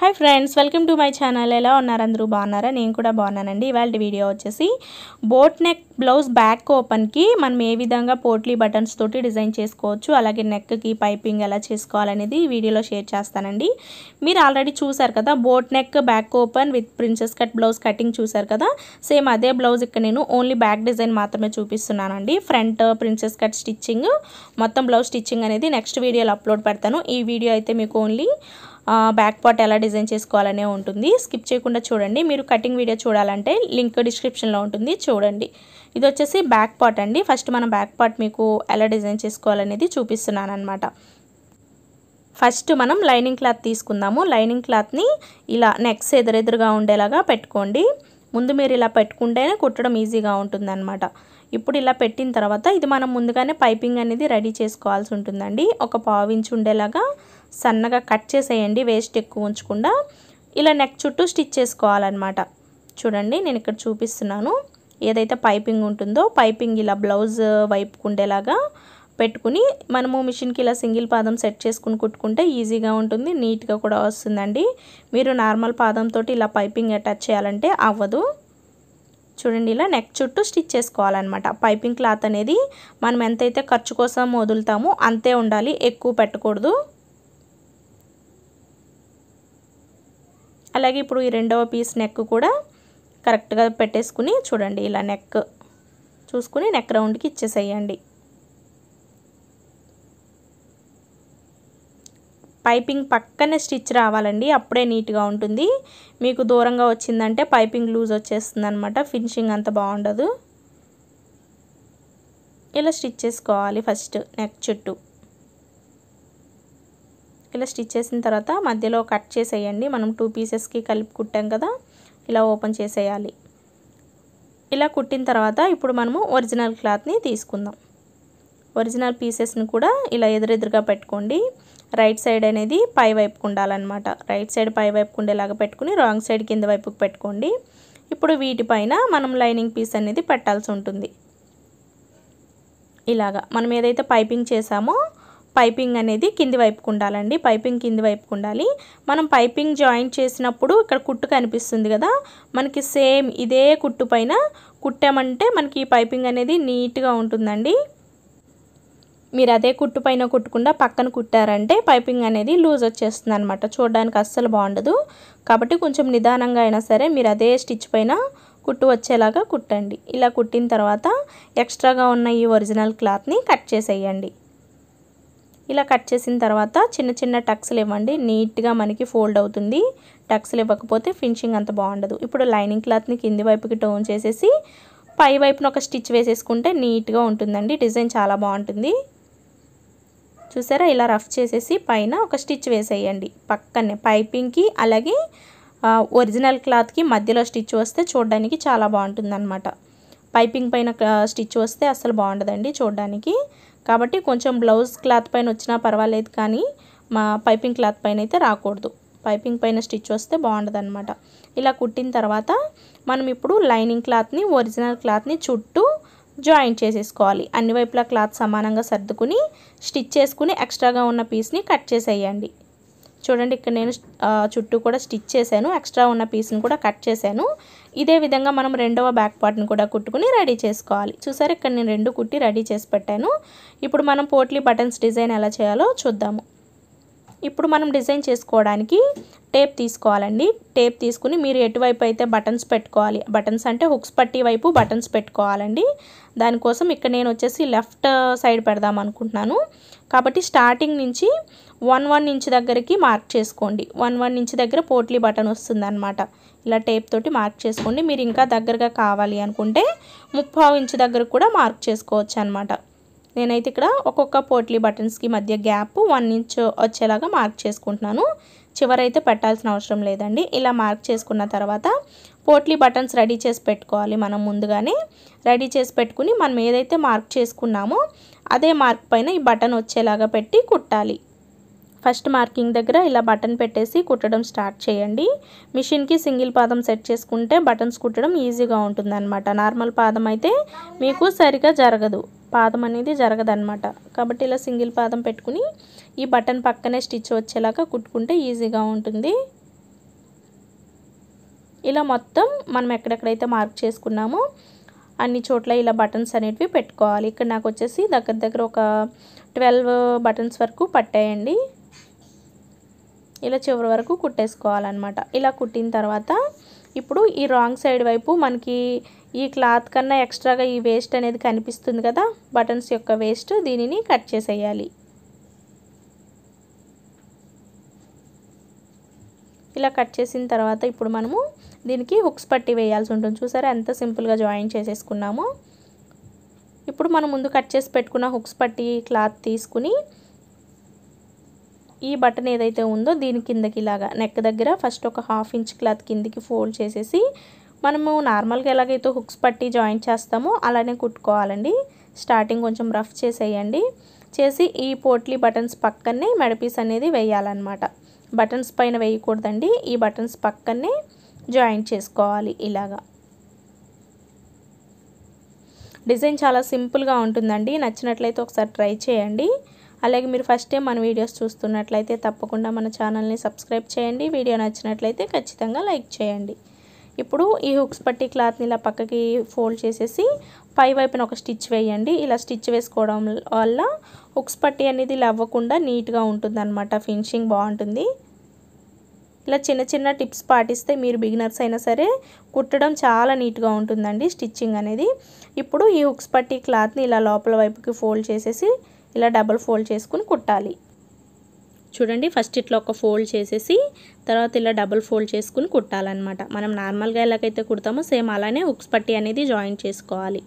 Hi friends welcome to my channel एला उन्नारु बागुन्नारा नेनु कूडा बागुन्नानंडी। इवाल्टी वीडियो वच्चेसी boat neck blouse back open की मनम ए विधंगा पोटली बटन्स तोटी डिजाइन चेसुकोवच्चु अलागे नेक की पाइपिंग एला चेसुकोवालनेदी ई वीडियोलो शेर चेस्तानंडी। मीरु ऑलरेडी चूसारु कदा boat neck back open with princess cut blouse cutting चूसारु कदा सेम अदे ब्लाउज इक्कड नेनु ओन्ली बैक डिजाइन मात्रमे चूपिस्तुन्नानंडी। फ्रंट प्रिंसेस कट स्टिचिंग मोत्तं ब्लाउज स्टिचिंग अनेदी नेक्स्ट वीडियोलो अपलोड पेडतानु। ई वीडियो अयिते मीकु ओन्ली बैक पार्ट ఎలా డిజైన్ చేసుకోవాలనే ఉంటుంది। స్కిప్ చేయకుండా చూడండి। మీరు కటింగ్ వీడియో చూడాలంటే లింక్ డిస్క్రిప్షన్ లో ఉంటుంది, చూడండి। ఇది వచ్చేసి బ్యాక్ పార్ట్ అండి। ఫస్ట్ మనం బ్యాక్ పార్ట్ మీకు ఎలా డిజైన్ చేసుకోవాలనేది చూపిస్తున్నాను అన్నమాట। ఫస్ట్ మనం లైనింగ్ క్లాత్ తీసుకుందాము। లైనింగ్ క్లాత్ ని ఇలా నెక్స్ ఎదురెదురుగా ఉండేలాగా పెట్టుకోండి। ముందు మీరు ఇలా పెట్టుకుంటేనే కుట్టడం ఈజీగా ఉంటుందన్నమాట। ఇప్పుడు ఇలా పెట్టిన తర్వాత ఇది మనం ముందుగానే పైపింగ్ అనేది రెడీ చేసుకోవాల్సి ఉంటుందండి। ఒక 1/2 ఇంచ్ ఉండేలాగా సన్నగా కట్ చేసేయండి, వేస్ట్ ఎక్కువ ఉంచకుండా। ఇలా నెక్ చుట్టూ స్టిచ్ చేసుకోవాలన్నమాట। చూడండి నేను ఇక్కడ చూపిస్తున్నాను, ఏదైతే పైపింగ్ ఉంటుందో పైపింగ్ ఇలా బ్లౌజ్ వైపుకుండేలాగా పెట్టుకొని మనము మిషన్ కి ఇలా సింగిల్ పాదం సెట్ చేసుకొని కుట్టుకుంటే ఈజీగా ఉంటుంది, నీట్ గా కూడా వస్తుందండి। మీరు నార్మల్ పాదం తోటి ఇలా పైపింగ్ అటాచ్ చేయాలంటే అవ్వదు। చూడండి ఇలా నెక్ చుట్టూ స్టిచ్ చేసుకోవాలన్నమాట। పైపింగ్ క్లాత్ అనేది మనం ఎంతైతే ఖర్చు కోసం వదులుతామో అంతే ఉండాలి, ఎక్కువ పెట్టకూడదు। అలాగే ఇప్పుడు ఈ రెండవ పీస్ నెక్ కూడా కరెక్ట్ గా పెట్టేసుకుని చూడండి ఇలా నెక్ చూసుకుని నెక్ రౌండ్ కి ఇచ్చేసేయండి। పైపింగ్ పక్కనే స్టిచ్ రావాలండి, అప్పుడే నీట్ గా ఉంటుంది। మీకు దూరంగా వచ్చిందంటే పైపింగ్ లూజ్ వచ్చేస్తుందన్నమాట, ఫినిషింగ్ అంత బాగుండదు। ఇలా స్టిచ్ చేసుకోవాలి ఫస్ట్ నెక్ చుట్టూ। ఇలా స్టిచ్ చేసిన తర్వాత మధ్యలో కట్ చేసేయండి। మనం 2 పీసెస్ కి కలిపి కుట్టాం కదా, ఇలా ఓపెన్ చేసేయాలి। ఇలా కుట్టిన తర్వాత ఇప్పుడు మనము ఒరిజినల్ క్లాత్ ని తీసుకుందాం। ఒరిజినల్ పీసెస్ ని కూడా ఇలా ఎదురెదురుగా పెట్టుకోండి। రైట్ సైడ్ అనేది పై వైపుకు ఉండాలన్నమాట। రైట్ సైడ్ పై వైపుకు ఉండేలాగా పెట్టుకొని రాంగ్ సైడ్ కింద వైపుకు పెట్టుకోండి। ఇప్పుడు వీటిపైన మనం లైనింగ్ పీస్ అనేది పెట్టాల్సి ఉంటుంది। ఇలాగా మనం ఏదైతే పైపింగ్ చేసామో పైపింగ్ అనేది కింది వైపుకు ఉండాలండి। పైపింగ్ కింది వైపుకు ఉండాలి। మనం పైపింగ్ జాయింట్ చేసినప్పుడు ఇక్కడ కుట్టు కనిపిస్తుంది కదా, మనకి సేమ్ ఇదే కుట్టుపైన కుట్టామంటే మనకి పైపింగ్ అనేది నీట్ గా ఉంటుందండి। మీరు అదే కుట్టుపైన కుట్టకుండా పక్కన కుట్టారంటే పైపింగ్ అనేది లూజ్ వచ్చేస్తుంది అన్నమాట, చూడడానికి అస్సలు బాగుండదు। కాబట్టి కొంచెం నిదానంగా అయినా సరే మీరు అదే స్టిచ్ పైన కుట్టు వచ్చేలాగా కుట్టండి। ఇలా కుట్టిన తర్వాత ఎక్స్ట్రాగా ఉన్న ఈ ఒరిజినల్ క్లాత్ ని కట్ చేసేయండి। ఇలా కట్ చేసిన తర్వాత చిన్న చిన్న టక్స్లు ఇవ్వండి, నీట్ గా మనకి ఫోల్డ్ అవుతుంది। టక్స్లు ఇవ్వకపోతే ఫినిషింగ్ అంత బాగుండదు। ఇప్పుడు లైనింగ్ క్లాత్ ని కింది వైపుకి టర్న్ చేసేసి పై వైపున ఒక స్టిచ్ వేసేసుకుంటే నీట్ గా ఉంటుందండి, డిజైన్ చాలా బాగుంటుంది। చూసారా ఇలా రఫ్ చేసేసి పైన ఒక స్టిచ్ వేసేయండి పక్కనే పైపింగ్ కి అలాగే ఒరిజినల్ క్లాత్ కి మధ్యలో స్టిచ్ వస్తే చూడడానికి చాలా బాగుంటుందన్నమాట। పైపింగ్ పైన స్టిచ్ వస్తే అసలు బాగుండదండి చూడడానికి, కాబట్టి కొంచెం బ్లౌజ్ క్లాత్ పైన వచ్చినా పర్వాలేదు కానీ మా పైపింగ్ క్లాత్ పైన అయితే రాకూడదు। పైపింగ్ పైన స్టిచ్ వస్తే బాగుండదన్నమాట। ఇలా కుట్టిన తర్వాత మనం ఇప్పుడు లైనింగ్ క్లాత్ ని ఒరిజినల్ క్లాత్ ని చుట్టూ జాయింట్ చేసేసుకోవాలి। అన్ని వైపులా క్లాత్ సమానంగా సర్దుకుని స్టిచ్ చేసుకుని ఎక్స్ట్రాగా ఉన్న పీస్ ని కట్ చేసేయండి। చూడండి ఇక్కడ నేను చుట్టూ కూడా స్టిచ్ చేశాను, ఎక్స్ట్రా ఉన్న పీస్ ని కూడా కట్ చేశాను। ఇదే విధంగా మనం రెండవ బ్యాక్ పార్ట్ ని కూడా కుట్టుకొని రెడీ చేసుకోవాలి। చూసారా ఇక్కడ నేను రెండు కుట్టి రెడీ చేసి పెట్టాను। ఇప్పుడు మనం పోట్లీ బటన్స్ డిజైన్ ఎలా చేయాలో చూద్దాము। ఇప్పుడు మనం డిజైన్ చేసుకోవడానికి టేప్ తీసుకోవాలండి। టేప్ తీసుకుని మీరు ఎటువైపు అయితే బటన్స్ పెట్టుకోవాలి, బటన్స్ అంటే హుక్స్ పట్టి వైపు బటన్స్ పెట్టుకోవాలండి। దానికోసం ఇక్కడ నేను వచ్చేసి లెఫ్ట్ సైడ్ పెడదాం అనుకుంటున్నాను, కాబట్టి స్టార్టింగ్ నుంచి 1 ఇంచ్ దగ్గరికి మార్క్ చేసుకోండి। 1 ఇంచ్ దగ్గర పోట్లీ బటన్ వస్తుందన్నమాట। ఇలా టేప్ తోటి మార్క్ చేసుకోండి। మీరు ఇంకా దగ్గరగా కావాలి అనుకుంటే 3/4 ఇంచ్ దగ్గర కూడా మార్క్ చేసుకోవచ్చు అన్నమాట। నేనైతే ఇక్కడ ఒక్కొక్క పోట్లీ బటన్స్ కి మధ్య గ్యాప్ 1 ఇంచ్ వచ్చేలాగా మార్క్ చేసుకుంటున్నాను, చివరైతే పెట్టాల్సిన అవసరం లేదండి। ఇలా మార్క్ చేసుకున్న తర్వాత పోట్లీ బటన్స్ రెడీ చేసి పెట్టుకోవాలి మనం ముందుగానే। రెడీ చేసి పెట్టుకుని మనం ఏదైతే మార్క్ చేసుకున్నామో అదే మార్క్ పైన ఈ బటన్ వచ్చేలాగా పెట్టి కుట్టాలి। ఫస్ట్ మార్కింగ్ దగ్గర ఇలా బటన్ పెట్టేసి కుట్టడం స్టార్ట్ చేయండి। మిషన్ కి సింగిల్ పాదం సెట్ చేసుకుంటే బటన్స్ కుట్టడం ఈజీగా ఉంటుందన్నమాట। నార్మల్ పాదం అయితే మీకు సరిగా జరగదు, పాదం అనేది జరగదన్నమాట। కాబట్టి ఇలా సింగిల్ పాదం పెట్టుకుని ఈ బటన్ పక్కనే స్టిచ్ వచ్చేలాగా కుట్టుకుంటే ఈజీగా ఉంటుంది। ఇలా మొత్తం మనం ఎక్కడెక్కడైతే మార్క్ చేసుకున్నామో అన్ని చోట్ల ఇలా బటన్స్ అనేటివి పెట్టుకోవాలి। ఇక్కడ నాకు వచ్చేసి దగ్గర దగ్గర ఒక 12 బటన్స్ వరకు పట్టాయండి। ఇలా చివరి వరకు కుట్టేసుకోవాలన్నమాట। ఇలా కుట్టిన తర్వాత ఇప్పుడు ఈ రాంగ్ సైడ్ వైపు మనకి ఈ క్లాత్ కన్నా ఎక్స్ట్రాగా ఈ వేస్ట్ అనేది కనిపిస్తుంది కదా, బటన్స్ యొక్క వేస్ట్, దీనిని కట్ చేసేయాలి। ఇలా కట్ చేసిన తర్వాత ఇప్పుడు మనము దీనికి హుక్స్ పట్టి వేయాల్సి ఉంటుంది। చూసారా ఎంత సింపుల్గా జాయిన్ చేసేసుకున్నామో। ఇప్పుడు మనం ముందు కట్ చేసి పెట్టుకున్న హుక్స్ పట్టి క్లాత్ తీసుకుని ఈ బటన్ ఏదైతే ఉందో దీని కిందకి ఇలాగా నెక్ దగ్గర ఫస్ట్ ఒక ½ ఇంచ్ క్లాత్ కిందకి ఫోల్డ్ చేసేసి మనము నార్మల్గా ఎలాగైతే హుక్స్ పట్టి జాయిన్ చేస్తామో అలానే కుట్టుకోవాలండి। స్టార్టింగ్ కొంచెం రఫ్ చేసేయండి, చేసి ఈ పోట్లీ బటన్స్ పక్కనే మెడపీస్ అనేది వేయాలన్నమాట। బటన్స్ పైన వేయకూడదండి, ఈ బటన్స్ పక్కనే జాయిన్ చేసుకోవాలి ఇలాగా। డిజైన్ చాలా సింపుల్గా ఉంటుందండి, నచ్చినట్లయితే ఒకసారి ట్రై చేయండి। అలాగే మీరు ఫస్ట్ టైం మన వీడియోస్ చూస్తున్నట్లయితే తప్పకుండా మన ఛానల్ని సబ్స్క్రైబ్ చేయండి, వీడియో నచ్చినట్లయితే ఖచ్చితంగా లైక్ చేయండి। ఇప్పుడు ఈ హుక్స్ పట్టి క్లాత్ని ఇలా పక్కకి ఫోల్డ్ చేసేసి పై వైపున ఒక స్టిచ్ వేయండి। ఇలా స్టిచ్ వేసుకోవడం వల్ల హుక్స్ పట్టి అనేది ఇలా అవ్వకుండా నీట్గా ఉంటుందన్నమాట, ఫినిషింగ్ బాగుంటుంది। ఇలా చిన్న చిన్న టిప్స్ పాటిస్తే మీరు బిగినర్స్ అయినా సరే కుట్టడం చాలా నీట్గా ఉంటుందండి స్టిచ్చింగ్ అనేది। ఇప్పుడు ఈ హుక్స్ పట్టి క్లాత్ని ఇలా లోపల వైపుకి ఫోల్డ్ చేసేసి ఇలా డబల్ ఫోల్డ్ చేసుకుని కుట్టాలి। చూడండి ఫస్ట్ ఇట్లా ఒక ఫోల్డ్ చేసేసి తర్వాత ఇలా డబల్ ఫోల్డ్ చేసుకుని కుట్టాలన్నమాట। మనం నార్మల్గా ఎలాగైతే కుడతామో సేమ్ అలానే హుక్స్ పట్టి అనేది జాయిన్ చేసుకోవాలి।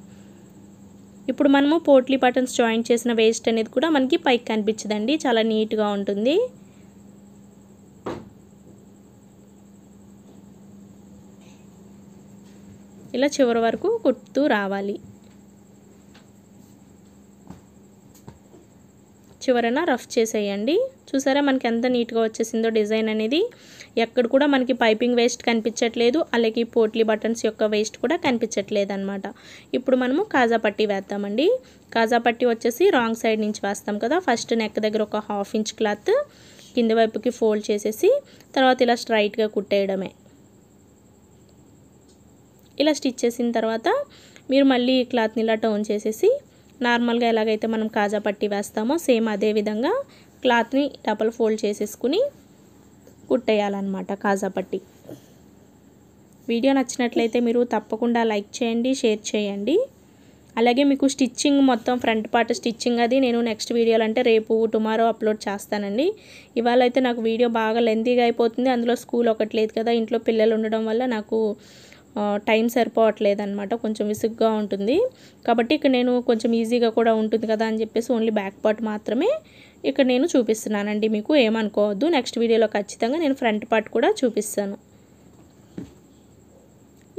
ఇప్పుడు మనము పోట్లీ బటన్స్ జాయిన్ చేసిన వేస్ట్ అనేది కూడా మనకి పైకి కనిపించదండి, చాలా నీట్గా ఉంటుంది। ఇలా చివరి వరకు కుడుతూ రావాలి, చివరన రఫ్ చేసేయండి। చూసారా మనకి ఎంత నీట్గా వచ్చేసిందో డిజైన్ అనేది, ఎక్కడ కూడా మనకి పైపింగ్ వేస్ట్ కనిపించట్లేదు, అలాగే పోట్లీ బటన్స్ యొక్క వేస్ట్ కూడా కనిపించట్లేదు అనమాట। ఇప్పుడు మనము కాజా పట్టి వేద్దామండి। కాజా పట్టి వచ్చేసి రాంగ్ సైడ్ నుంచి వేస్తాం కదా, ఫస్ట్ నెక్ దగ్గర ఒక ½ ఇంచ్ క్లాత్ కింది వైపుకి ఫోల్డ్ చేసేసి తర్వాత ఇలా స్ట్రైట్గా కుట్టేయడమే। ఇలా స్టిచ్ చేసిన తర్వాత మీరు మళ్ళీ ఈ క్లాత్ని ఇలా టర్న్ చేసేసి నార్మల్గా ఎలాగైతే మనం కాజా పట్టి వేస్తామో సేమ్ అదే విధంగా క్లాత్ని డబల్ ఫోల్డ్ చేసేసుకుని కుట్టేయాలన్నమాట కాజా పట్టి। వీడియో నచ్చినట్లయితే మీరు తప్పకుండా లైక్ చేయండి, షేర్ చేయండి। అలాగే మీకు స్టిచ్చింగ్ మొత్తం ఫ్రంట్ పార్ట్ స్టిచ్చింగ్ అది నేను నెక్స్ట్ వీడియోలు అంటే రేపు టుమారో అప్లోడ్ చేస్తానండి। ఇవాళ అయితే నాకు వీడియో బాగా లెంతీగా అయిపోతుంది, అందులో స్కూల్ ఒకటి లేదు కదా, ఇంట్లో పిల్లలు ఉండడం వల్ల నాకు టైం సరిపోవట్లేదు అనమాట, కొంచెం విసుగ్గా ఉంటుంది కాబట్టి ఇక్కడ నేను కొంచెం ఈజీగా కూడా ఉంటుంది కదా అని చెప్పేసి ఓన్లీ బ్యాక్ పార్ట్ మాత్రమే ఇక్కడ నేను చూపిస్తున్నానండి, మీకు ఏమనుకోవద్దు। నెక్స్ట్ వీడియోలో ఖచ్చితంగా నేను ఫ్రంట్ పార్ట్ కూడా చూపిస్తాను।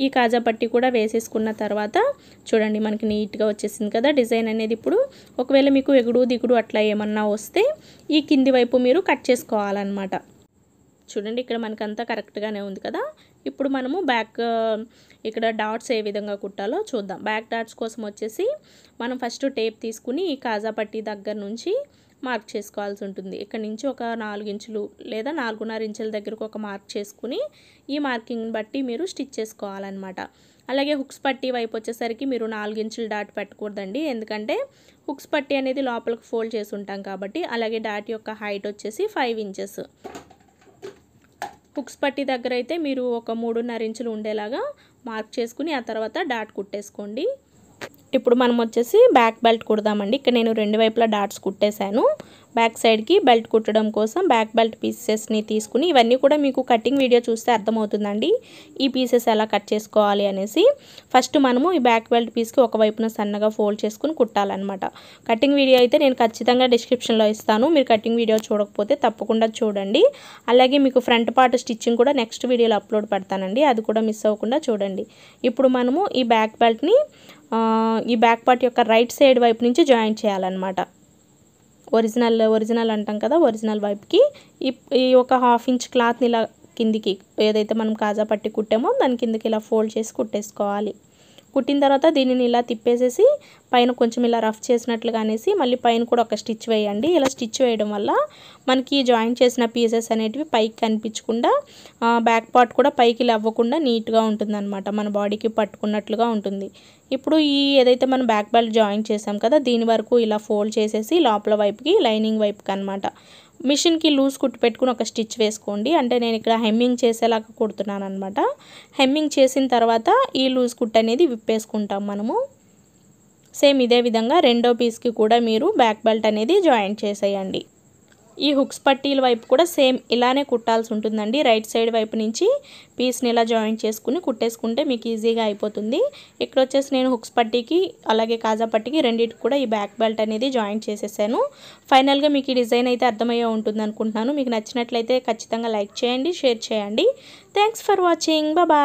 ఈ కాజా పట్టి కూడా వేసేసుకున్న తర్వాత చూడండి మనకి నీట్గా వచ్చేసింది కదా డిజైన్ అనేది। ఇప్పుడు ఒకవేళ మీకు ఎగుడు దిగుడు అట్లా ఏమన్నా వస్తే ఈ కింది వైపు మీరు కట్ చేసుకోవాలన్నమాట। చూడండి ఇక్కడ మనకంతా కరెక్ట్గానే ఉంది కదా। ఇప్పుడు మనము బ్యాక్ ఇక్కడ డాట్స్ ఏ విధంగా కుట్టాలో చూద్దాం। బ్యాక్ డాట్స్ కోసం వచ్చేసి మనం ఫస్ట్ టేప్ తీసుకుని ఈ కాజా పట్టి దగ్గర నుంచి మార్క్ చేసుకోవాల్సి ఉంటుంది। ఇక్కడ నుంచి ఒక 4 ఇంచులు లేదా 4.5 ఇంచుల దగ్గరకు ఒక మార్క్ చేసుకుని ఈ మార్కింగ్ని బట్టి మీరు స్టిచ్ చేసుకోవాలన్నమాట। అలాగే హుక్స్ పట్టి వైపు వచ్చేసరికి మీరు 4 ఇంచులు డాట్ పెట్టకూడదండి, ఎందుకంటే హుక్స్ పట్టి అనేది లోపలికి ఫోల్డ్ చేసి ఉంటాం కాబట్టి। అలాగే డాట్ యొక్క హైట్ వచ్చేసి 5 ఇంచెస్, హుక్స్ పట్టి దగ్గర అయితే మీరు ఒక 3.5 ఇంచులు ఉండేలాగా మార్క్ చేసుకుని ఆ తర్వాత డాట్ కుట్టేసుకోండి। ఇప్పుడు మనం వచ్చేసి బ్యాక్ బెల్ట్ కుడదామండి। ఇక్కడ నేను 2 వైపులా డాట్స్ కుట్టేశాను। బ్యాక్ సైడ్కి బెల్ట్ కుట్టడం కోసం బ్యాక్ బెల్ట్ పీసెస్ని తీసుకుని, ఇవన్నీ కూడా మీకు కటింగ్ వీడియో చూస్తే అర్థమవుతుందండి ఈ పీసెస్ ఎలా కట్ చేసుకోవాలి అనేసి। ఫస్ట్ మనము ఈ బ్యాక్ బెల్ట్ పీస్కి ఒకవైపున సన్నగా ఫోల్డ్ చేసుకుని కుట్టాలన్నమాట। కటింగ్ వీడియో అయితే నేను ఖచ్చితంగా డిస్క్రిప్షన్లో ఇస్తాను, మీరు కటింగ్ వీడియో చూడకపోతే తప్పకుండా చూడండి। అలాగే మీకు ఫ్రంట్ పార్ట్ స్టిచ్చింగ్ కూడా నెక్స్ట్ వీడియోలో అప్లోడ్ పెడతానండి, అది కూడా మిస్ అవ్వకుండా చూడండి। ఇప్పుడు మనము ఈ బ్యాక్ బెల్ట్ని ఈ బ్యాక్ పార్ట్ యొక్క రైట్ సైడ్ వైపు నుంచి జాయిన్ చేయాలన్నమాట। ఒరిజినల్ అంటాం కదా, ఒరిజినల్ వైపుకి ఈ ఒక ½ ఇంచ్ క్లాత్ని ఇలా కిందికి ఏదైతే మనం కాజా పట్టి కుట్టామో దాని కిందకి ఇలా ఫోల్డ్ చేసి కుట్టేసుకోవాలి। కుట్టిన తర్వాత దీనిని ఇలా తిప్పేసేసి పైన కొంచెం ఇలా రఫ్ చేసినట్లుగా అనేసి మళ్ళీ పైన కూడా ఒక స్టిచ్ వేయండి। ఇలా స్టిచ్ వేయడం వల్ల మనకి జాయిన్ చేసిన పీసెస్ అనేటివి పైకి కనిపించకుండా బ్యాక్ పార్ట్ కూడా పైకి లవ్వకుండా నీట్ గా ఉంటుందన్నమాట, మన బాడీకి పట్టుకున్నట్లుగా ఉంటుంది। ఇప్పుడు ఈ ఏదైతే మనం బ్యాక్ బెల్ట్ జాయిన్ చేసాం కదా దీని వరకు ఇలా ఫోల్డ్ చేసేసి లోపల వైపుకి లైనింగ్ వైపుకి అన్నమాట మిషన్ की लूज कुट्टी पेट्टुकोनि ओक स्टिच वेसुकोंडी। अंटे नेनु इक्कड हेम्मिंग चेसेलागा कुडुतुन्नानु अन्नमाट। हेम्मिंग चेसिन तर्वात ई लूज कुट्टी अनेदी विप्पेसुकुंटाम मनमु। सेम इदे विधंगा रेंडो पीस की कूडा मीरु बैक बेल्ट अनेदी जॉइंट चेसेयंडी। ఈ హుక్స్ పట్టీల వైపు కూడా సేమ్ ఇలానే కుట్టాల్సి ఉంటుందండి। రైట్ సైడ్ వైపు నుంచి పీస్ ని ఇలా జాయింట్ చేసుకుని కుట్టేసుకుంటే మీకు ఈజీగా అయిపోతుంది। ఇక్కడ వచ్చేసి నేను హుక్స్ పట్టీకి అలాగే కాజా పట్టీకి రెండిటికి కూడా ఈ బ్యాక్ బెల్ట్ అనేది జాయింట్ చేసేసాను। ఫైనల్ గా మీకు ఈ డిజైన్ అయితే అర్థమయ్యే ఉంటుంది అనుకుంటున్నాను। మీకు నచ్చినట్లయితే ఖచ్చితంగా లైక్ చేయండి, షేర్ చేయండి। Thanks for watching, bye bye.